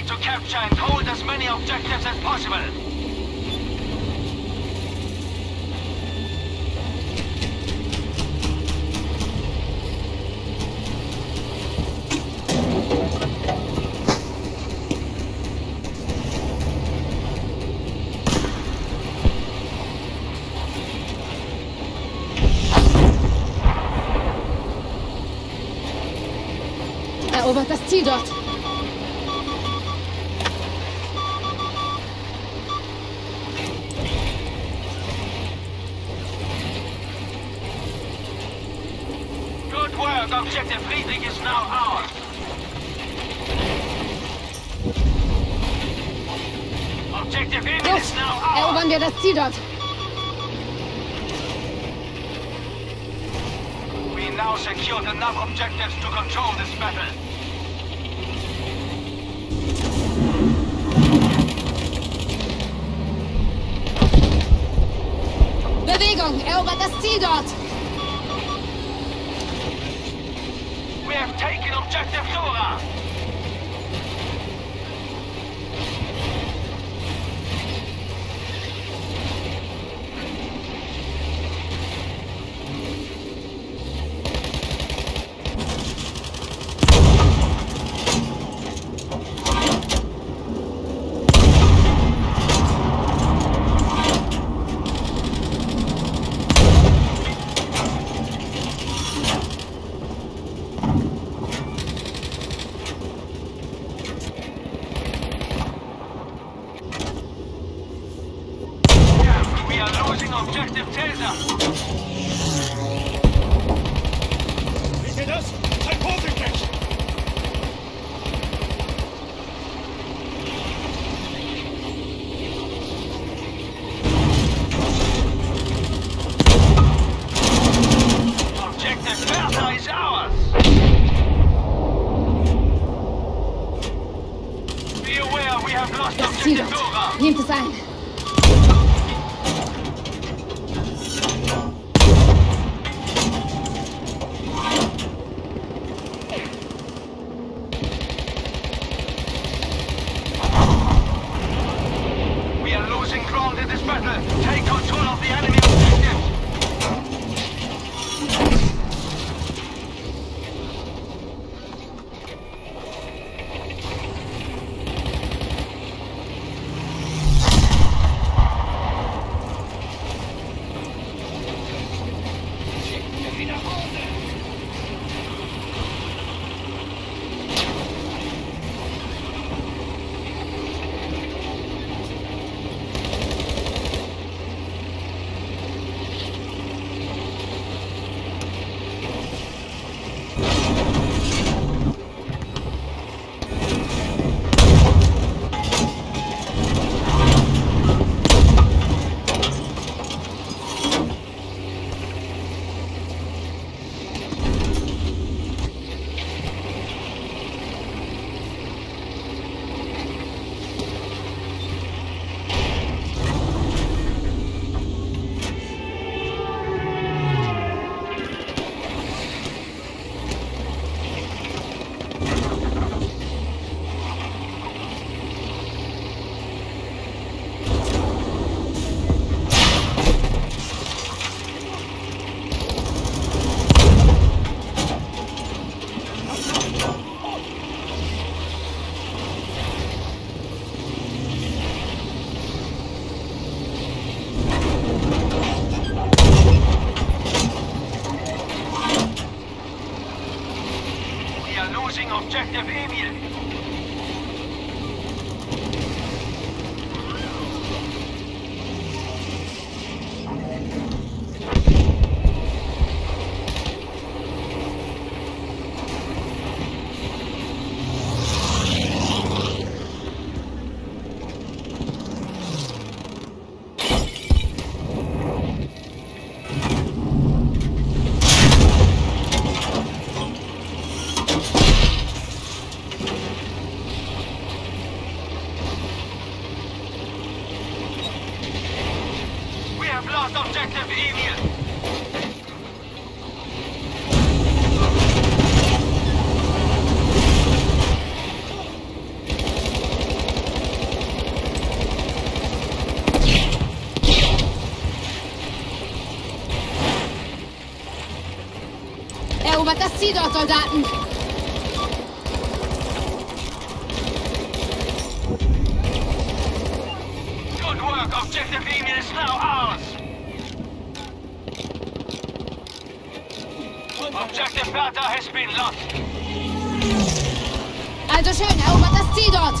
need to capture and hold as many objectives as possible. Erobert das Ziel dort. Good work. Objective Friedrich is now ours. Objective Emil is now ours. Erobern wir das Ziel dort. We now secured enough objectives to control this battle. Bewegung! Erobert das Ziel dort! We have taken objective Dora! Objective Telsa! Seht ihr das? Ein Positisch! Objective Telsa ist ours! Be aware, we have lost Objective Dora! Nehmt es ein! Objective Emil! Objective Emil! erreicht das Ziel dort, Soldaten! Good work, Objective Emil is now ours! Objective Bertha has been lost! Also schön, erobert das Ziel dort!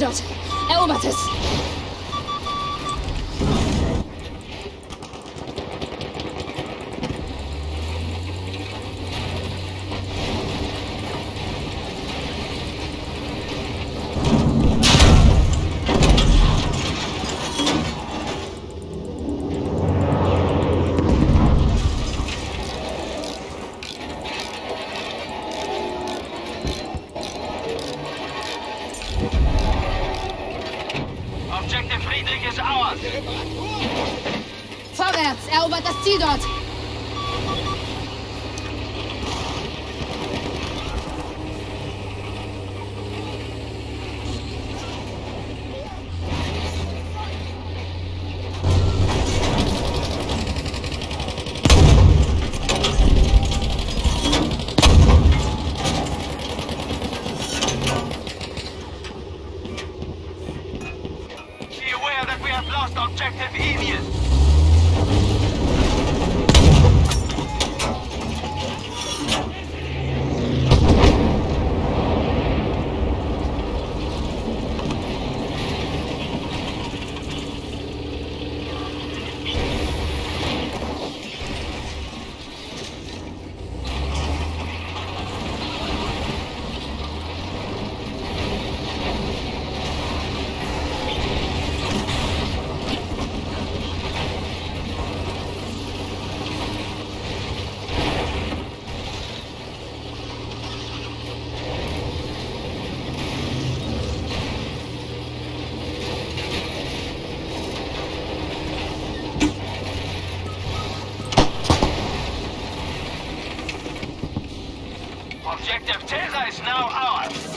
Dort. Erobert es! Vorwärts! Erobert das Ziel dort! Objective Terra is now ours!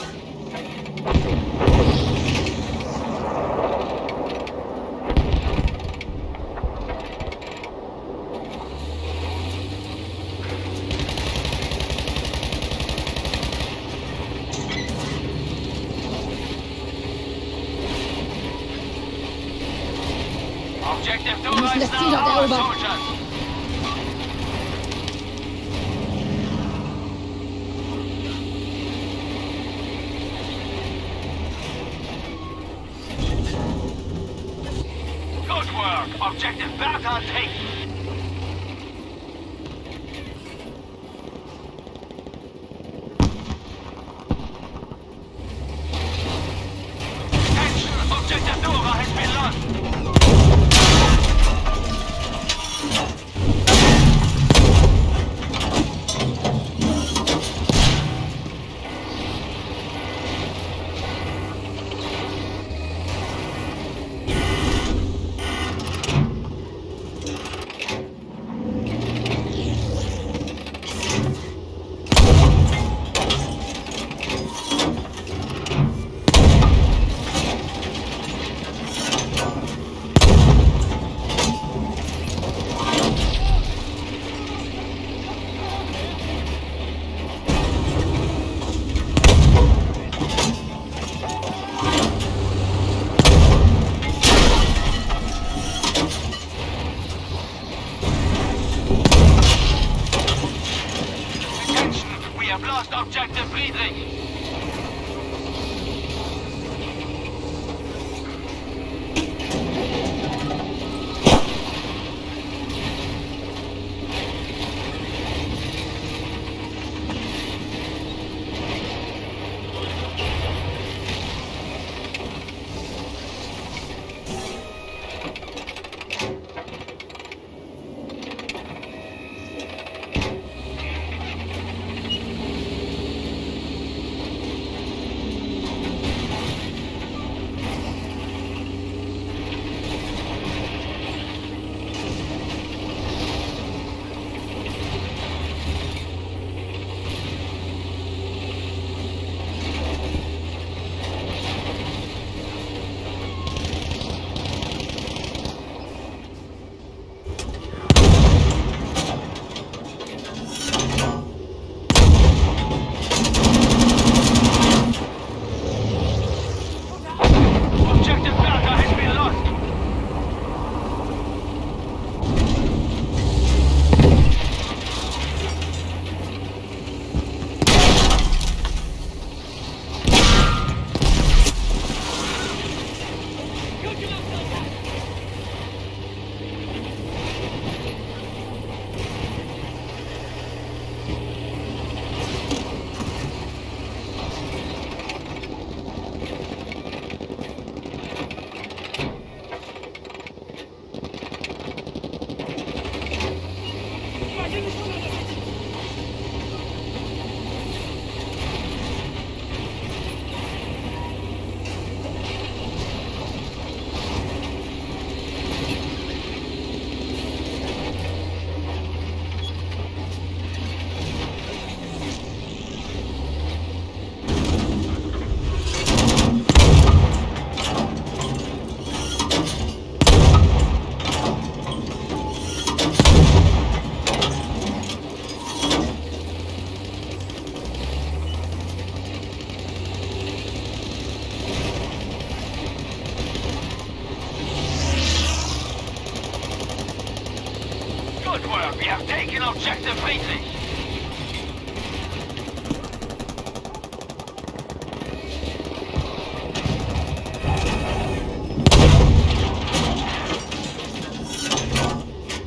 Wir müssen das Ziel dort erobern. Good work. Objective Bertha taken. We have taken objective Friedrich.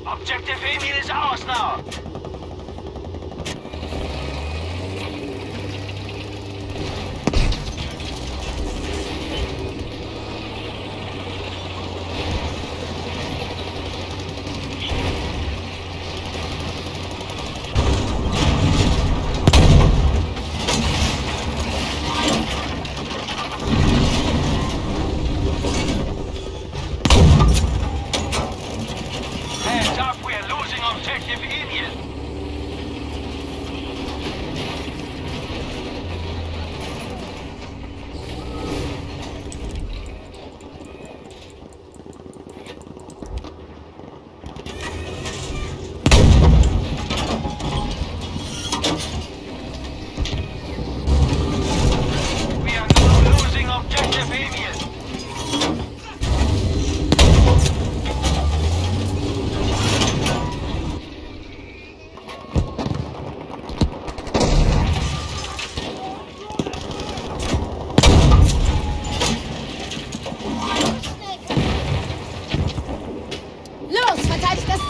Objective Emil is ours now.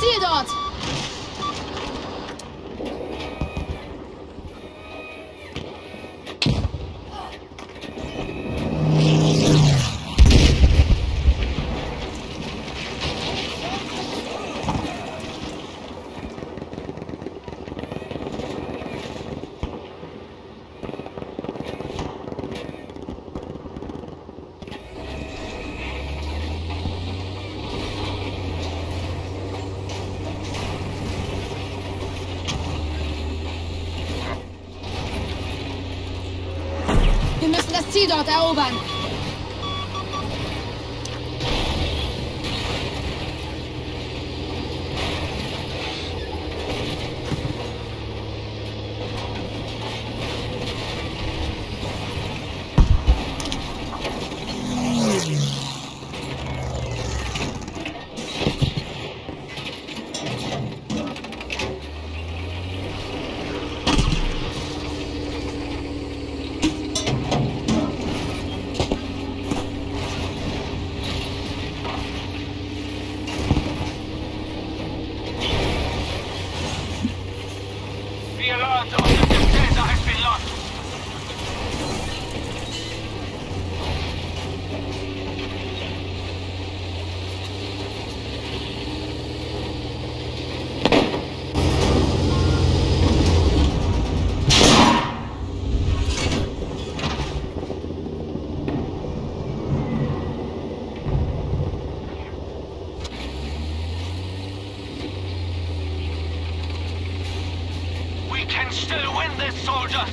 Ziel dort! Das Ziel dort erobern. Still win this, soldiers!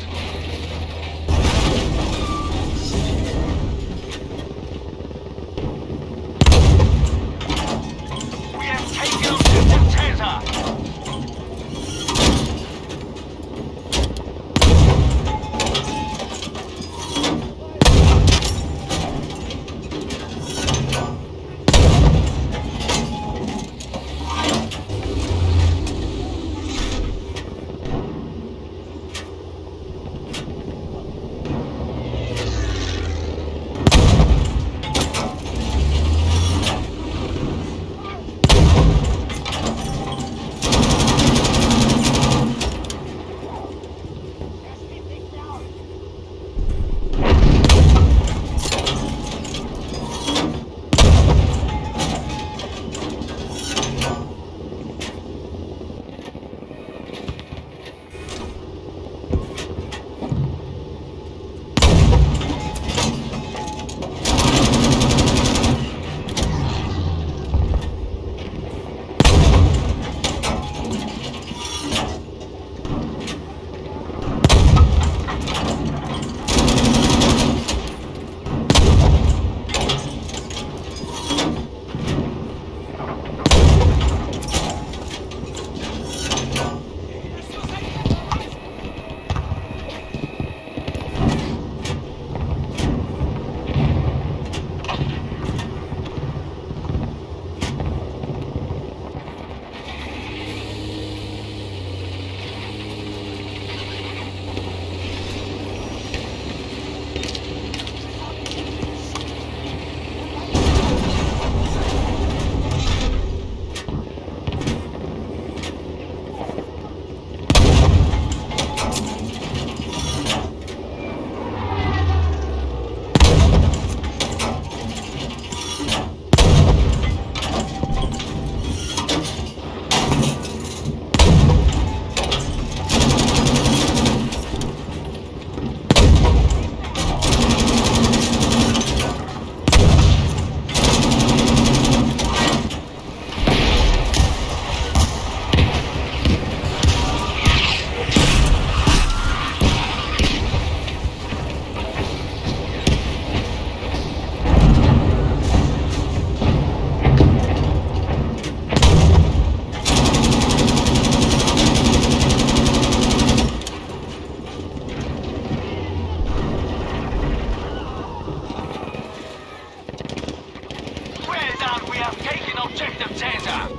We have taken Objective Tessa!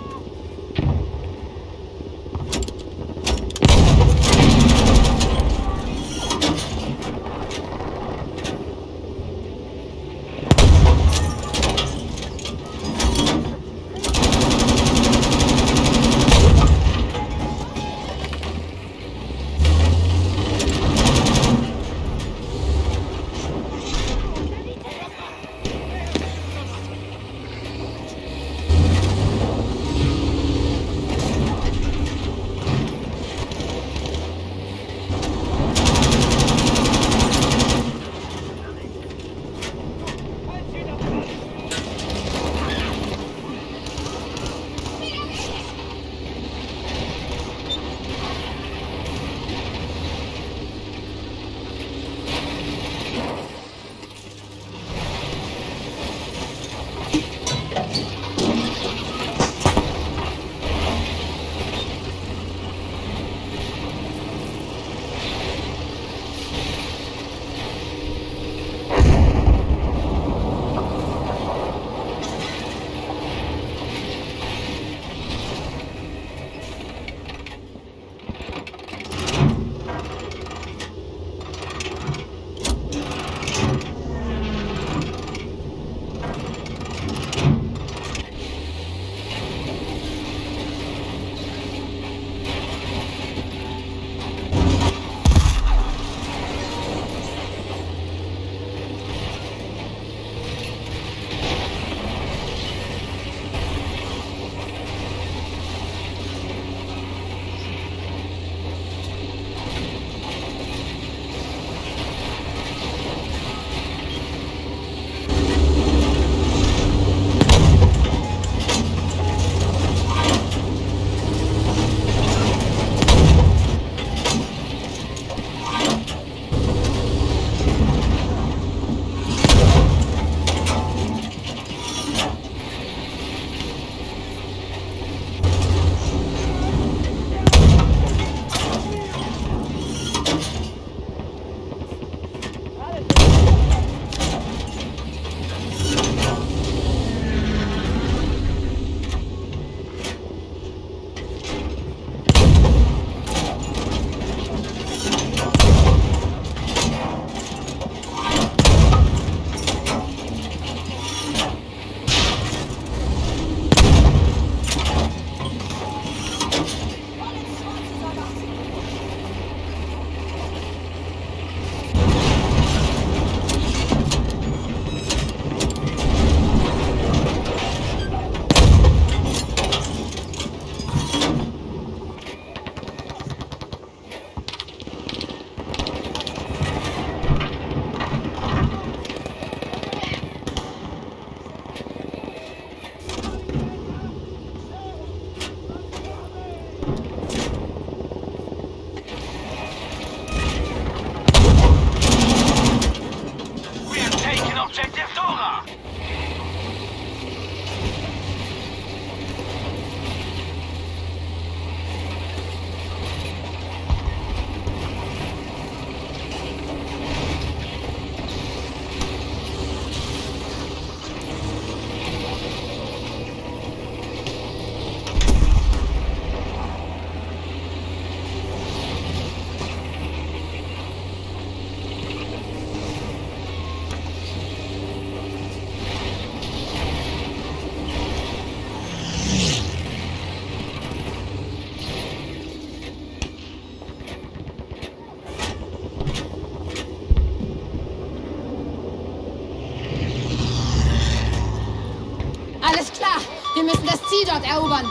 Wir müssen das Ziel dort erobern.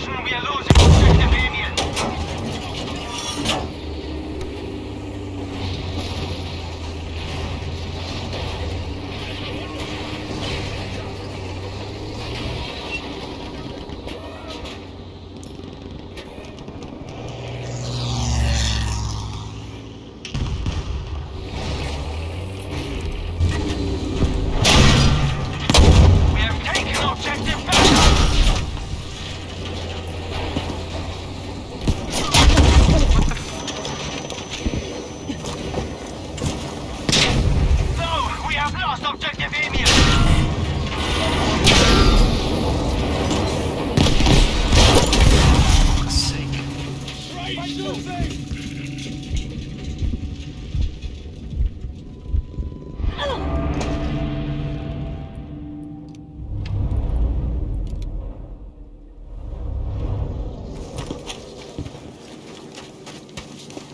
Attention, wir losing to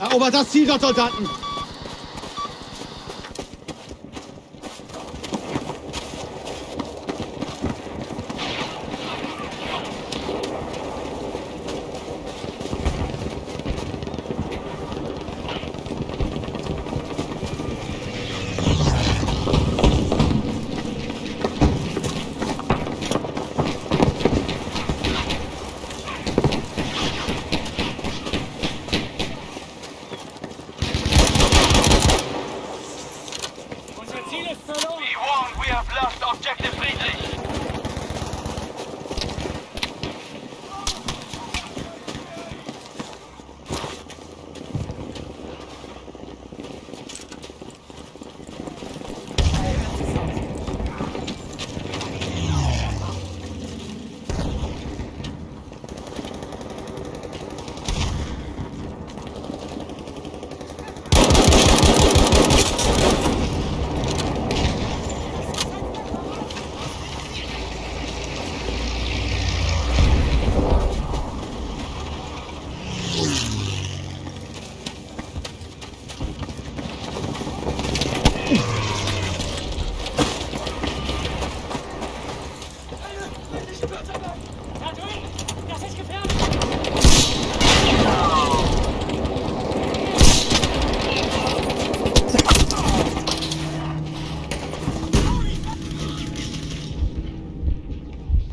Erobert das Ziel dort, Soldaten!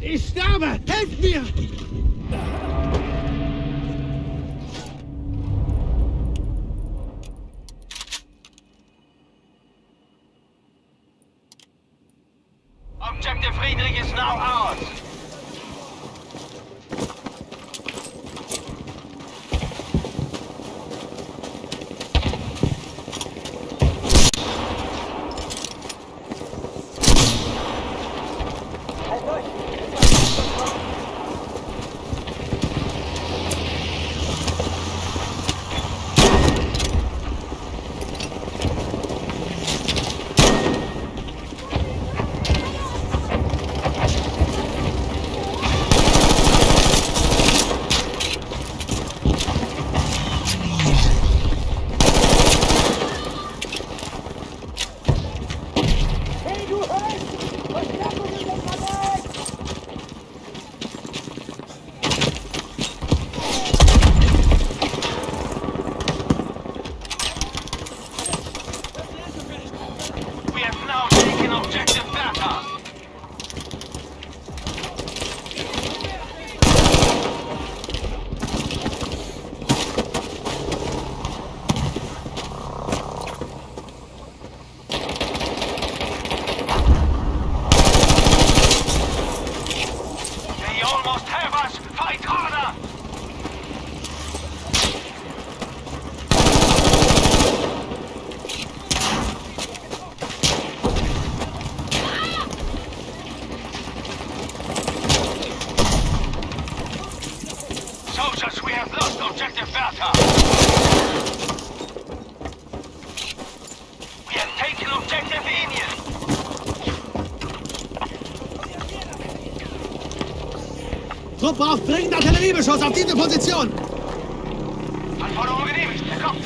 Ich sterbe! Helft mir! Objective Friedrich is now out! Truppe auf dringend Artilleriebeschuss auf diese Position! Anforderung genehmigt! Kommt!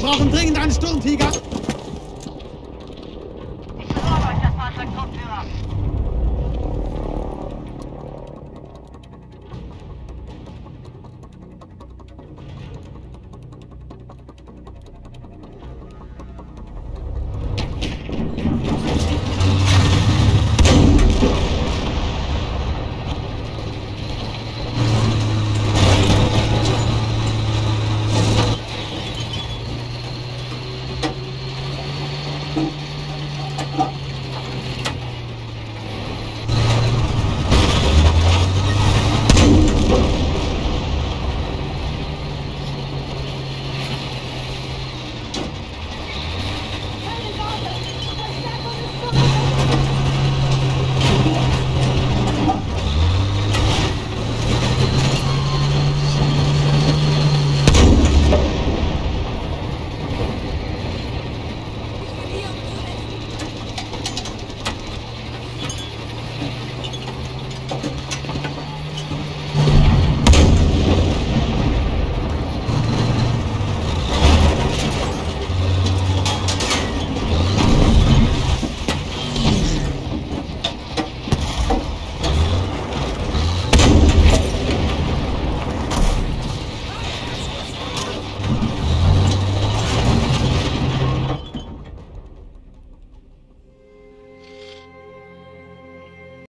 Wir brauchen dringend einen Sturmtiger.